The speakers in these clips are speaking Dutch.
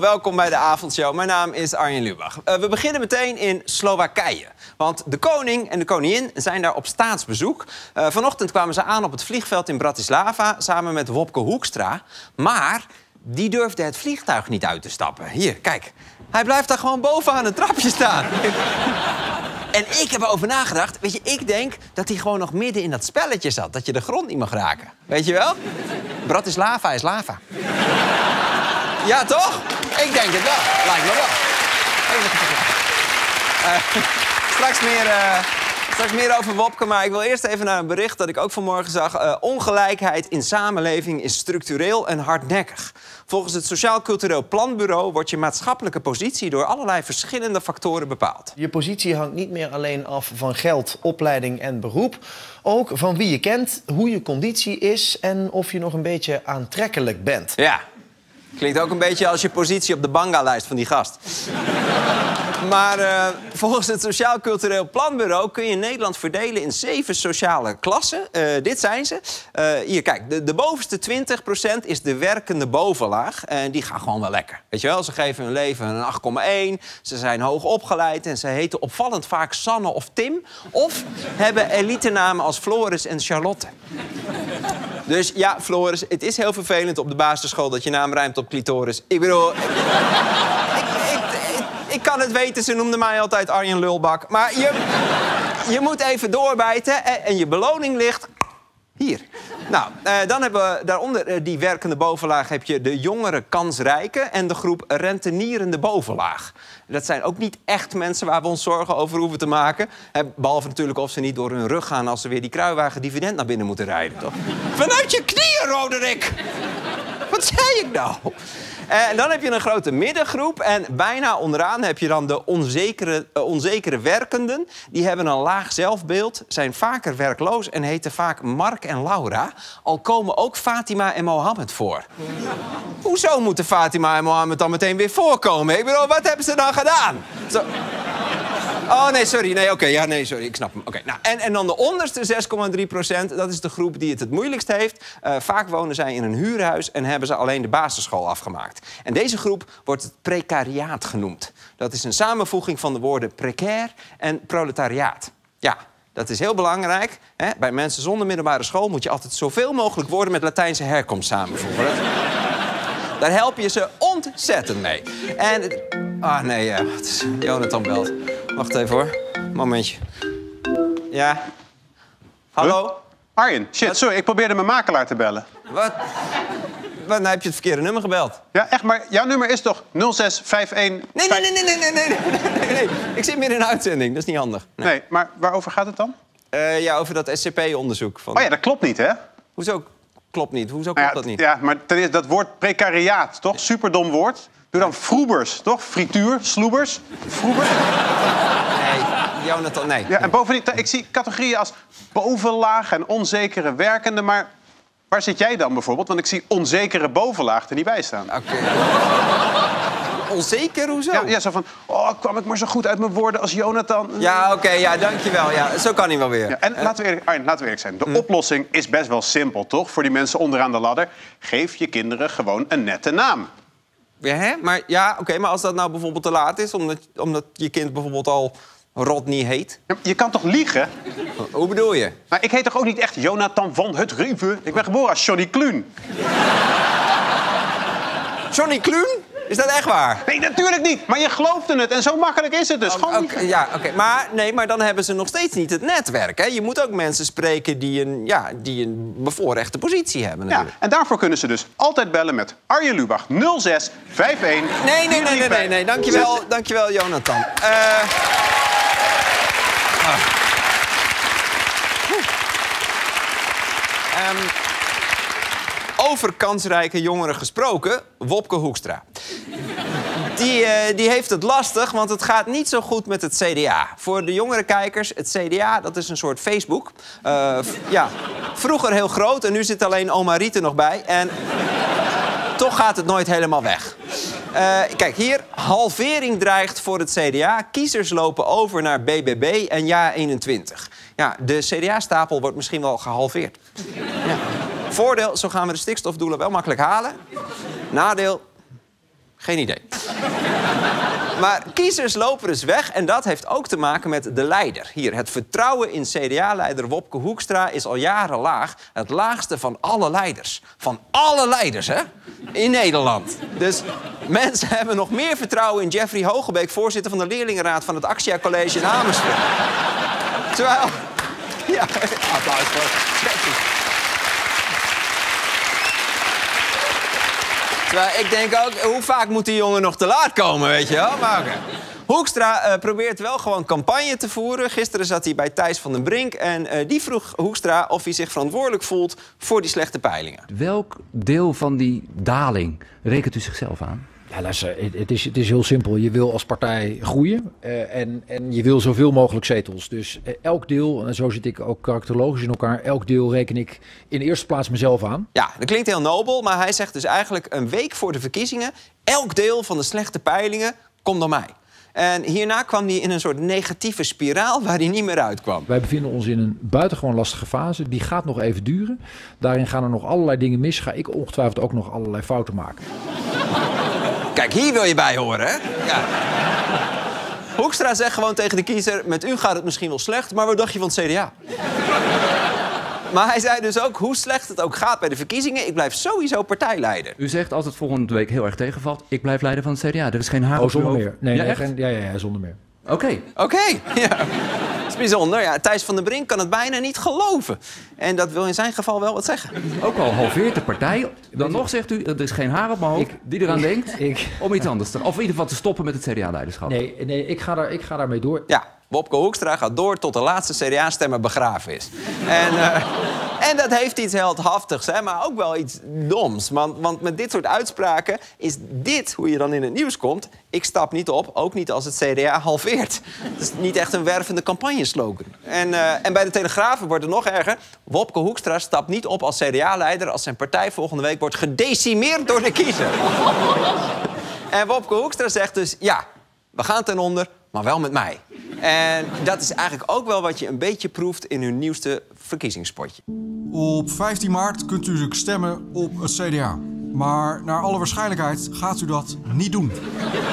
Welkom bij de avondshow. Mijn naam is Arjen Lubach. We beginnen meteen in Slowakije. Want de koning en de koningin zijn daar op staatsbezoek. Vanochtend kwamen ze aan op het vliegveld in Bratislava samen met Wopke Hoekstra. Maar die durfde het vliegtuig niet uit te stappen. Hier, kijk. Hij blijft daar gewoon boven aan het trapje staan. En ik heb erover nagedacht. Weet je, ik denk dat hij gewoon nog midden in dat spelletje zat. Dat je de grond niet mag raken. Weet je wel? Bratislava is lava. Ja, toch? Ik denk het wel. Lijkt me wel. Straks meer over Wopke, maar ik wil eerst even naar een bericht dat ik ook vanmorgen zag. Ongelijkheid in samenleving is structureel en hardnekkig. Volgens het Sociaal Cultureel Planbureau wordt je maatschappelijke positie door allerlei verschillende factoren bepaald. Je positie hangt niet meer alleen af van geld, opleiding en beroep. Ook van wie je kent, hoe je conditie is en of je nog een beetje aantrekkelijk bent. Ja. Klinkt ook een beetje als je positie op de banga-lijst van die gast. Maar volgens het Sociaal Cultureel Planbureau kun je Nederland verdelen in 7 sociale klassen. Dit zijn ze. Hier, kijk. De bovenste 20% is de werkende bovenlaag. En die gaan gewoon wel lekker. Weet je wel, ze geven hun leven een 8,1. Ze zijn hoog opgeleid en ze heten opvallend vaak Sanne of Tim. Of hebben elitenamen als Floris en Charlotte. Dus ja, Floris, het is heel vervelend op de basisschool dat je naam ruimt op clitoris. Ik bedoel... Ik kan het weten, ze noemden mij altijd Arjen Lulbak. Maar je moet even doorbijten en je beloning ligt hier. Nou, dan hebben we daaronder die werkende bovenlaag heb je de jongere kansrijken en de groep rentenierende bovenlaag. Dat zijn ook niet echt mensen waar we ons zorgen over hoeven te maken. Behalve natuurlijk of ze niet door hun rug gaan als ze weer die kruiwagen dividend naar binnen moeten rijden, toch? Vanuit je knieën, Roderick! Wat zei ik nou? En dan heb je een grote middengroep en bijna onderaan heb je dan de onzekere werkenden. Die hebben een laag zelfbeeld, zijn vaker werkloos en heten vaak Mark en Laura. Al komen ook Fatima en Mohammed voor. Hoezo moeten Fatima en Mohammed dan meteen weer voorkomen? Ik bedoel, wat hebben ze dan gedaan? Zo... Oh, nee, sorry. Nee, oké. Ja, nee, sorry. Ik snap hem. Oké. Nou, en dan de onderste 6,3%. Dat is de groep die het moeilijkst heeft. Vaak wonen zij in een huurhuis en hebben ze alleen de basisschool afgemaakt. En deze groep wordt het precariaat genoemd. Dat is een samenvoeging van de woorden precair en proletariaat. Ja, dat is heel belangrijk. Hè? Bij mensen zonder middelbare school moet je altijd zoveel mogelijk woorden met Latijnse herkomst samenvoegen. Daar help je ze ontzettend mee. En... Ah, nee, ja. Jonathan belt. Wacht even hoor. Momentje. Ja? Hallo? Huh? Arjen, shit, sorry. Ik probeerde mijn makelaar te bellen. Wat? Nou heb je het verkeerde nummer gebeld. Ja, echt, maar jouw nummer is toch 0651... Nee. Ik zit midden in een uitzending. Dat is niet handig. Nee, maar waarover gaat het dan? Ja, over dat SCP-onderzoek. Van... Oh ja, dat klopt niet, hè? Hoezo klopt niet? Hoezo klopt dat niet? Ja, maar ten eerste, dat woord precariaat, toch? Superdom woord. Doe dan vroebers, toch? Frituur, sloebers, vroebers. Nee, Jonathan, nee. Ja, en bovendien, ik zie categorieën als bovenlaag en onzekere werkende. Maar waar zit jij dan bijvoorbeeld? Want ik zie onzekere bovenlaag er niet bij staan. Oké. Onzeker, hoezo? Ja, zo van, oh, kwam ik maar zo goed uit mijn woorden als Jonathan. Ja, oké, ja, dankjewel. Ja, zo kan hij wel weer. Ja, en laten we eerlijk zijn, de oplossing is best wel simpel, toch? Voor die mensen onderaan de ladder. Geef je kinderen gewoon een nette naam. Ja, hè? Maar, ja, oké, maar als dat nou bijvoorbeeld te laat is... omdat je kind bijvoorbeeld al Rodney heet... Ja, je kan toch liegen? Hoe bedoel je? Maar ik heet toch ook niet echt Jonathan van het Rieven? Ik ben geboren als Johnny Kluun. Johnny Kluun? Is dat echt waar? Nee, natuurlijk niet. Maar je geloofde het en zo makkelijk is het dus. Oké. Maar, nee, maar dan hebben ze nog steeds niet het netwerk. Hè? Je moet ook mensen spreken die een bevoorrechte positie hebben. Natuurlijk. Ja, en daarvoor kunnen ze dus altijd bellen met Arjen Lubach 0651. Nee. Dankjewel, Jonathan. Over kansrijke jongeren gesproken, Wopke Hoekstra. Die heeft het lastig, want het gaat niet zo goed met het CDA. Voor de jongere kijkers, het CDA, dat is een soort Facebook. Ja, vroeger heel groot en nu zit alleen oma Riet er nog bij. En toch gaat het nooit helemaal weg. Kijk, hier, halvering dreigt voor het CDA. Kiezers lopen over naar BBB en jaar 21. Ja, de CDA-stapel wordt misschien wel gehalveerd. Ja. Voordeel, zo gaan we de stikstofdoelen wel makkelijk halen. Nadeel, Geen idee. Maar kiezers lopen dus weg en dat heeft ook te maken met de leider. Hier, het vertrouwen in CDA-leider Wopke Hoekstra is al jaren laag. Het laagste van alle leiders. Van alle leiders, hè? In Nederland. Dus mensen hebben nog meer vertrouwen in Jeffrey Hogenbeek, voorzitter van de leerlingenraad van het Actia College in Amersfoort. Terwijl... Ja, applaus voor Jeffrey. Terwijl ik denk ook, hoe vaak moet die jongen nog te laat komen, weet je wel? Maar okay. Hoekstra probeert wel gewoon campagne te voeren. Gisteren zat hij bij Thijs van den Brink en die vroeg Hoekstra of hij zich verantwoordelijk voelt voor die slechte peilingen. Welk deel van die daling rekent u zichzelf aan? Ja, luister, het is heel simpel. Je wil als partij groeien en je wil zoveel mogelijk zetels. Dus elk deel, en zo zit ik ook karakterologisch in elkaar, elk deel reken ik in de eerste plaats mezelf aan. Ja, dat klinkt heel nobel, maar hij zegt dus eigenlijk een week voor de verkiezingen, elk deel van de slechte peilingen komt door mij. En hierna kwam hij in een soort negatieve spiraal waar hij niet meer uitkwam. Wij bevinden ons in een buitengewoon lastige fase. Die gaat nog even duren. Daarin gaan er nog allerlei dingen mis. Ga ik ongetwijfeld ook nog allerlei fouten maken. Kijk, hier wil je bij horen, hè? Ja. Hoekstra zegt gewoon tegen de kiezer... met u gaat het misschien wel slecht, maar wat dacht je van het CDA? Maar hij zei dus ook, hoe slecht het ook gaat bij de verkiezingen... ik blijf sowieso partijleider. U zegt, als het volgende week heel erg tegenvalt... ik blijf leider van het CDA. Er is geen haar op zonder meer. Nee, ja, echt? Ja, zonder meer. Oké. Ja. Dat is bijzonder. Ja, Thijs van den Brink kan het bijna niet geloven. En dat wil in zijn geval wel wat zeggen. Ook al halveert de partij. Dan nog zegt u, er is geen haar op mijn hoofd die eraan denkt om iets anders te... of in ieder geval te stoppen met het CDA-leiderschap. Nee, ik ga daarmee door. Ja, Wopke Hoekstra gaat door tot de laatste CDA-stemmer begraven is. En dat heeft iets heldhaftigs, hè, maar ook wel iets doms. Want met dit soort uitspraken is dit hoe je dan in het nieuws komt. Ik stap niet op, ook niet als het CDA halveert. Dat is niet echt een wervende campagneslogan. En bij De Telegraaf wordt het nog erger. Wopke Hoekstra stapt niet op als CDA-leider... als zijn partij volgende week wordt gedecimeerd door de kiezer. En Wopke Hoekstra zegt dus, ja, we gaan ten onder, maar wel met mij. En dat is eigenlijk ook wel wat je een beetje proeft in hun nieuwste verkiezingspotje. Op 15 maart kunt u natuurlijk stemmen op het CDA. Maar naar alle waarschijnlijkheid gaat u dat niet doen.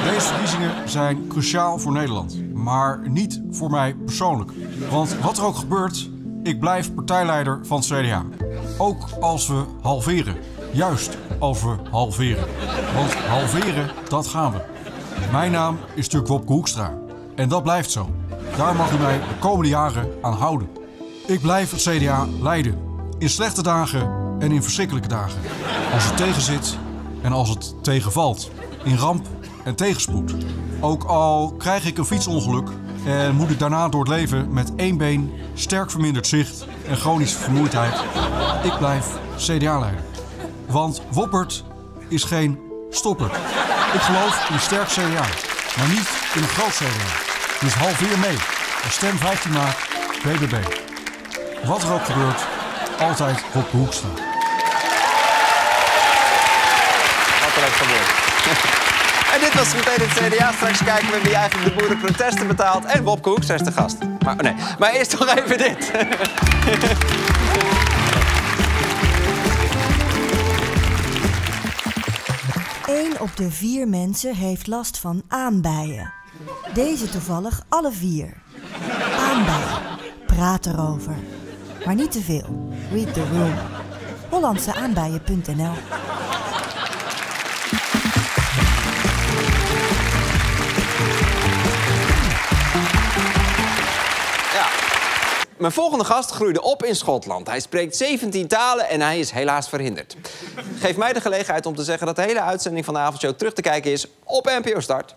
Deze verkiezingen zijn cruciaal voor Nederland. Maar niet voor mij persoonlijk. Want wat er ook gebeurt, ik blijf partijleider van het CDA. Ook als we halveren. Juist als we halveren. Want halveren, dat gaan we. Mijn naam is natuurlijk Wopke Hoekstra. En dat blijft zo. Daar mag u mij de komende jaren aan houden. Ik blijf het CDA leiden. In slechte dagen en in verschrikkelijke dagen. Als het tegenzit en als het tegenvalt. In ramp en tegenspoed. Ook al krijg ik een fietsongeluk en moet ik daarna door het leven met één been, sterk verminderd zicht en chronische vermoeidheid. Ik blijf CDA leiden. Want Woppert is geen stopper. Ik geloof in een sterk CDA, maar niet in een groot CDA. Dus halveer mee. En stem 15 maart, BBB. Wat er ook gebeurt, altijd Wopke Hoekstra. Wat er ook gebeurt. En dit was meteen het CDA. Straks kijken we wie eigenlijk de boerenprotesten betaalt. En Wopke Hoekstra is de gast. Maar eerst toch even dit. Eén op de 4 mensen heeft last van aambeien. Deze toevallig alle 4. Aambeien. Praat erover. Maar niet te veel. Read the room. Hollandseaanbeien.nl. Mijn volgende gast groeide op in Schotland. Hij spreekt 17 talen en hij is helaas verhinderd. Geef mij de gelegenheid om te zeggen dat de hele uitzending van de avondshow terug te kijken is op NPO Start.